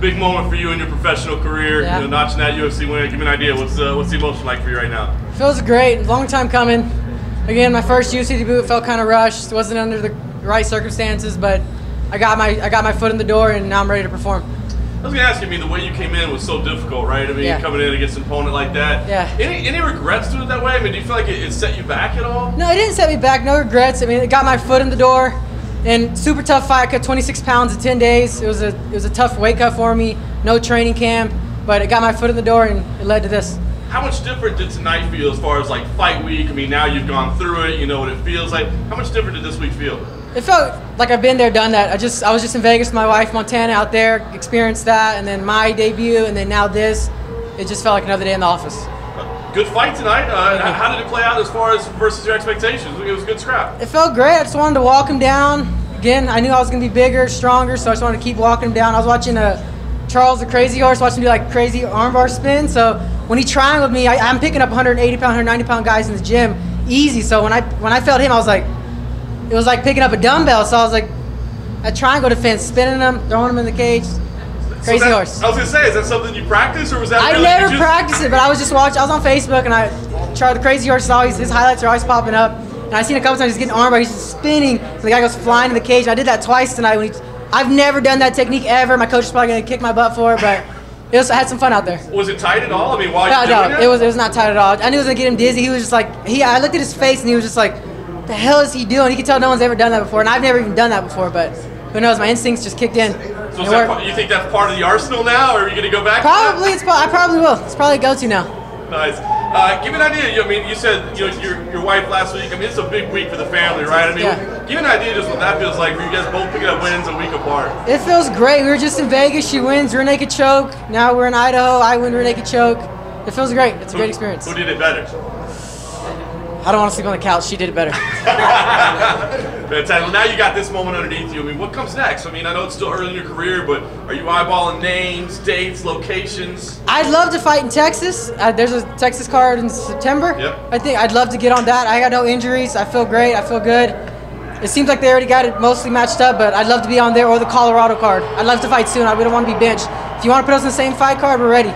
Big moment for you in your professional career, yeah. You know, notching that UFC win. Give me an idea. What's the emotion like for you right now? Feels great. Long time coming. Again, my first UFC debut. It felt kind of rushed. Wasn't under the right circumstances, but I got my foot in the door, and now I'm ready to perform. I was gonna ask you. I mean, the way you came in was so difficult, right? I mean, yeah. Coming in against an opponent like that. Yeah. Any regrets doing it that way? I mean, do you feel like it set you back at all? No, it didn't set me back. No regrets. I mean, it got my foot in the door. And super tough fight. I cut 26 pounds in 10 days. It was a tough weight cut for me. No training camp, but it got my foot in the door, and it led to this. How much different did tonight feel as far as like fight week? I mean, now you've gone through it. You know what it feels like. How much different did this week feel? It felt like I've been there, done that. I was just in Vegas with my wife, Montana, out there, experienced that, and then my debut, and then now this. It just felt like another day in the office. Good fight tonight. How did it play out as far as versus your expectations? It was a good scrap. It felt great. I just wanted to walk him down. Again, I knew I was going to be bigger, stronger, so I just wanted to keep walking him down. I was watching Charles, the Crazy Horse, watching him do like crazy armbar spin. So when he tried with me, I'm picking up 180-pound, 190-pound guys in the gym easy. So when I felt him, I was like, it was like picking up a dumbbell. So I was like, a triangle defense, spinning him, throwing him in the cage. Crazy Horse. I was gonna say, is that something you practice, or was that? I never practiced it, but I was just watching. I was on Facebook and I tried the Crazy Horse. His highlights are always popping up, and I seen a couple times he's getting armbar, he's just spinning, and the guy goes flying in the cage. I did that twice tonight. I've never done that technique ever. My coach is probably gonna kick my butt for it, but I had some fun out there. Was it tight at all? I mean, why? No, it was not tight at all. I knew it was gonna get him dizzy. He was just like I looked at his face and he was just like, what the hell is he doing? You could tell no one's ever done that before, and I've never even done that before, but who knows? My instincts just kicked in. So you think that's part of the arsenal now, or are you going to go back? Probably. I probably will. It's probably a go-to now. Nice. Give me an idea. I mean, you said your wife last week. I mean, it's a big week for the family, right? I mean, yeah. Give me an idea just what that feels like for you guys both picking up wins a week apart. It feels great. We were just in Vegas. She wins Rene Akichoke. Now we're in Idaho. I win Rene Akichoke. It feels great. It's a great experience. Who did it better? I don't want to sleep on the couch. She did it better. Fantastic. Now you got this moment underneath you. I mean, what comes next? I mean, I know it's still early in your career, but are you eyeballing names, dates, locations? I'd love to fight in Texas. There's a Texas card in September. Yep. I think I'd love to get on that. I got no injuries. I feel great. I feel good. It seems like they already got it mostly matched up, but I'd love to be on there or the Colorado card. I'd love to fight soon. We don't want to be benched. If you want to put us in the same fight card, we're ready.